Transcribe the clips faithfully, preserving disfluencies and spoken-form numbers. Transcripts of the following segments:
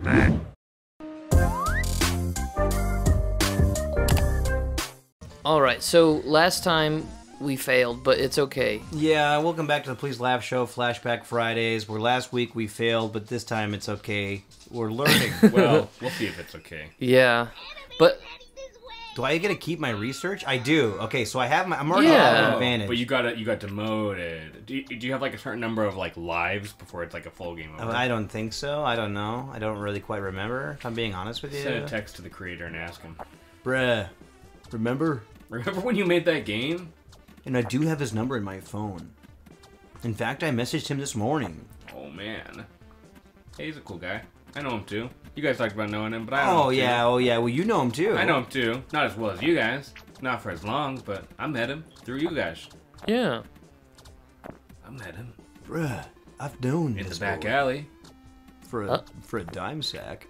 flashback. Alright, so last time we failed, but it's okay. Yeah, welcome back to the Please Laugh Show, Flashback Fridays, where last week we failed, but this time it's okay. We're learning. Well, we'll see if it's okay. Yeah, but... Do I get to keep my research? I do. Okay, so I have my... I'm already yeah. an advantage. But you got you got demoted. Do you, do you have like a certain number of like lives before it's like a full game over? I don't think so. I don't know. I don't really quite remember, if I'm being honest with you. Send a text to the creator and ask him. Bruh, remember? Remember when you made that game? And I do have his number in my phone. In fact, I messaged him this morning. Oh, man. Hey, he's a cool guy. I know him, too. You guys talked about knowing him, but I don't know him, too. Oh, yeah, oh, yeah. Well, you know him, too. I know him, too. Not as well as you guys. Not for as long, but I met him through you guys. Yeah. I met him. Bruh, I've known this boy. In the back alley. For a, uh. for a dime sack.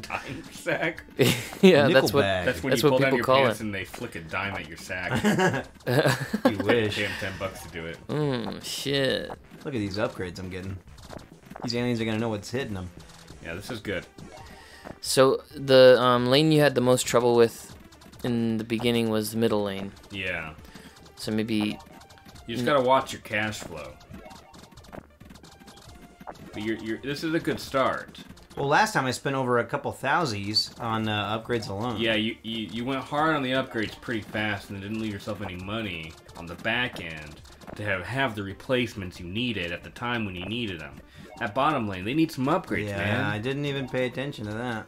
Dime sack? Yeah, that's what, that's when that's you what pull down your pants it. And they flick a dime at your sack. You wish. Damn, ten bucks to do it. Mm, shit. Look at these upgrades I'm getting. These aliens are going to know what's hitting them. Yeah, this is good. So, the um, lane you had the most trouble with in the beginning was the middle lane. Yeah. So maybe... You just got to watch your cash flow. But you're, you're, this is a good start. Well, last time I spent over a couple thousies on uh, upgrades alone. Yeah, you, you you went hard on the upgrades pretty fast and didn't leave yourself any money on the back end to have, have the replacements you needed at the time when you needed them. That bottom lane, they need some upgrades, yeah, man. Yeah, I didn't even pay attention to that.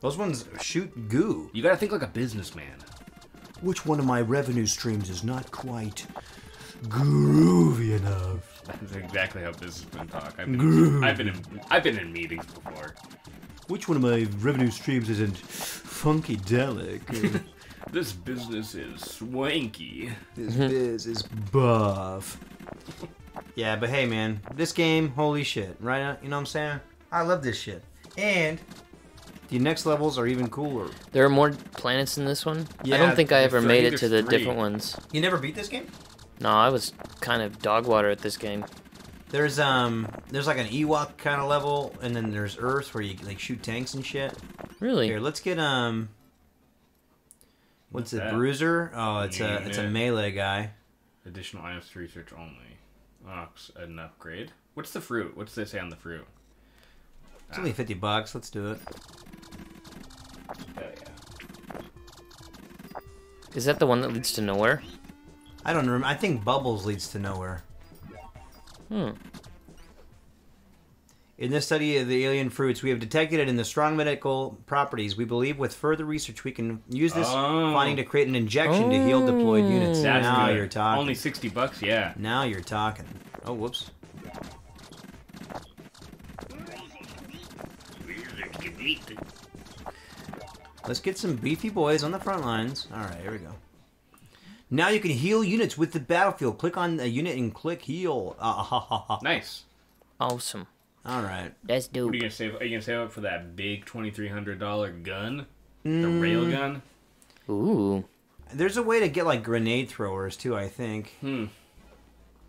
Those ones shoot goo. You gotta think like a businessman. Which one of my revenue streams is not quite... groovy enough. That's exactly how businessmen talk. I've been, in, I've been in I've been in meetings before. Which one of my revenue streams isn't funkydelic? This business is swanky. This biz is buff. Yeah, but hey, man, this game, holy shit, right? You know what I'm saying? I love this shit. And the next levels are even cooler. There are more planets in this one. Yeah, I don't think I ever made it to the three. different ones. You never beat this game? No, I was kind of dog water at this game. There's um, there's like an Ewok kind of level, and then there's Earth where you like shoot tanks and shit. Really? Here, let's get um, what's it? Bruiser? Oh, it's a it's a melee guy. Additional items to research only. Ox, an upgrade. What's the fruit? What's they say on the fruit? It's only fifty bucks. Let's do it. Oh yeah. Is that the one that leads to nowhere? I don't remember. I think Bubbles leads to nowhere. Hmm. In this study of the alien fruits, we have detected it in the strong medical properties. We believe with further research we can use this oh. finding to create an injection oh. to heal deployed units. That's now good. You're talking. Only sixty bucks, yeah. Now you're talking. Oh, whoops. Let's get some beefy boys on the front lines. All right, here we go. Now you can heal units with the battlefield. Click on a unit and click heal. Uh, ha, ha, ha. Nice. Awesome. All right. That's dope. What are you going to save? Are you going to save up for that big twenty-three hundred dollar gun? Mm. The railgun? Ooh. There's a way to get, like, grenade throwers, too, I think. Hmm.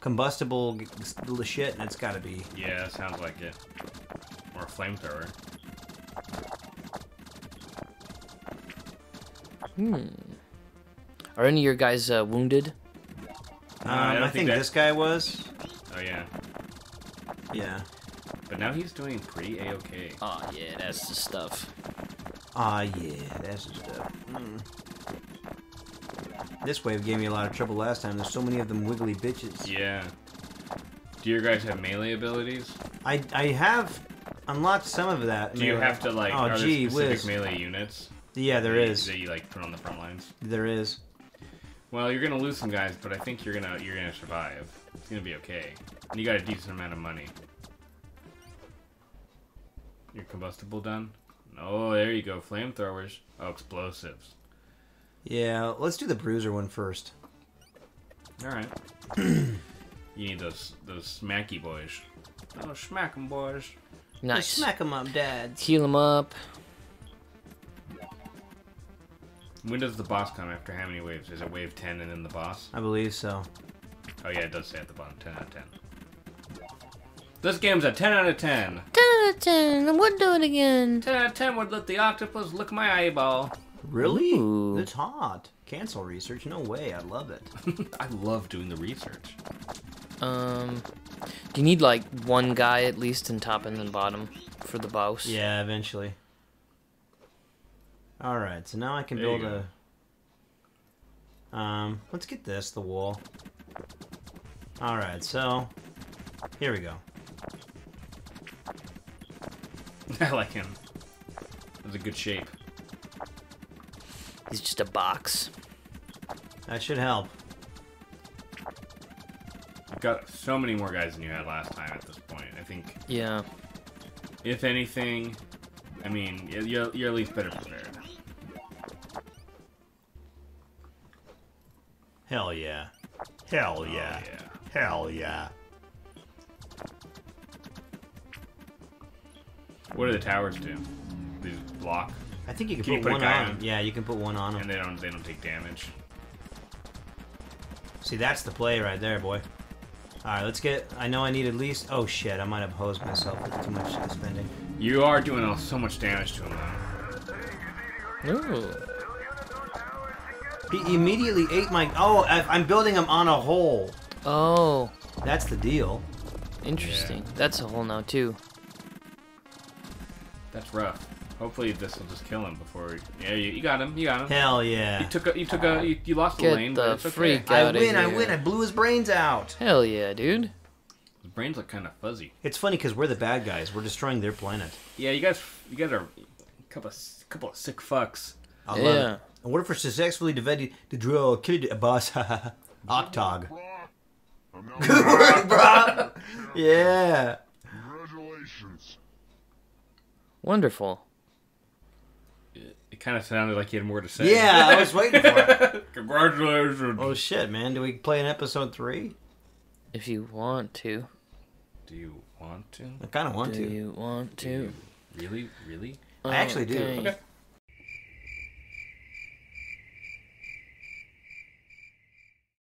Combustible shit, that's got to be. Yeah, that sounds like it. Or a flamethrower. Hmm. Are any of your guys uh, wounded? Um, I, I think, think this guy was. Oh, yeah. Yeah. But now he's doing pretty A-okay. Aw, oh, yeah, that's the stuff. Aw, oh, yeah, that's the stuff. Mm. This wave gave me a lot of trouble last time. There's so many of them wiggly bitches. Yeah. Do your guys have melee abilities? I, I have unlocked some of that. Do melee. You have to, like, oh, are gee, there specific whiz. melee units? Yeah, there that is. That you, like, put on the front lines? There is. Well, you're gonna lose some guys, but I think you're gonna you're gonna survive. It's gonna be okay. And you got a decent amount of money. Your combustible done? Oh, there you go. Flamethrowers. Oh, explosives. Yeah, let's do the bruiser one first. All right. You need those those smacky boys. Oh, smack 'em boys. Nice. Just smack 'em up, Dad. Heal 'em up. When does the boss come? After how many waves? Is it wave ten and then the boss? I believe so. Oh yeah, it does say at the bottom, ten out of ten. This game's a ten out of ten. ten out of ten. I would do it again. ten out of ten would let the octopus lick my eyeball. Really? Ooh. It's hot. Cancel research? No way. I love it. I love doing the research. Um, do you need like one guy at least in top and then bottom for the boss? Yeah, eventually. All right, so now I can there build a. Go. Um, let's get this the wall. All right, so here we go. I like him. That's a good shape. He's just a box. That should help. You've got so many more guys than you had last time at this point, I think. Yeah. If anything, I mean, you're, you're at least better prepared. Hell yeah. Hell yeah. Oh, yeah. Hell yeah. What do the towers do? They just block? I think you can, you can put, put one on. on. Yeah, you can put one on them. And they don't they don't take damage. See, that's the play right there, boy. Alright, let's get... I know I need at least... Oh, shit, I might have hosed myself with too much spending. You are doing so much damage to him, though. Ooh. He immediately ate my... Oh, I, I'm building him on a hole. Oh. That's the deal. Interesting. Yeah. That's a hole now, too. That's rough. Hopefully this will just kill him before. We... Yeah, you, you got him. You got him. Hell yeah! You took a. You took a. You, you lost Get the lane. Get the but freak okay. out I win! Of I here. win! I blew his brains out. Hell yeah, dude. His brains look kind of fuzzy. It's funny because we're the bad guys. We're destroying their planet. Yeah, you guys. You guys are a couple of couple of sick fucks. I yeah. love it. And what if we're successfully defended to drill a kid a boss? Octog. Good work, bro. Yeah. Congratulations. Wonderful. It kind of sounded like you had more to say. Yeah, I was waiting for it. Congratulations. Oh, shit, man. Do we play in episode three? If you want to. Do you want to? I kind of want do to. Do you want to? You really? Really? I actually do. Okay. Okay.